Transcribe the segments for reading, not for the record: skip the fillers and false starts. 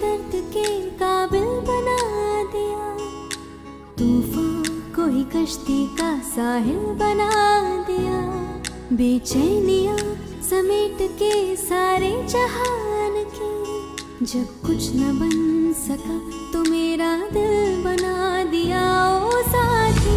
दर्द के काबिल बना दिया, तूफान को ही कश्ती का साहिल बना दिया। बेचैनियाँ समेट के सारे जहान के, जब कुछ न बन सका तो मेरा दिल बना दिया। ओ साथी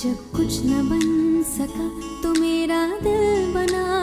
जब कुछ न बन सका तो मेरा दिल बना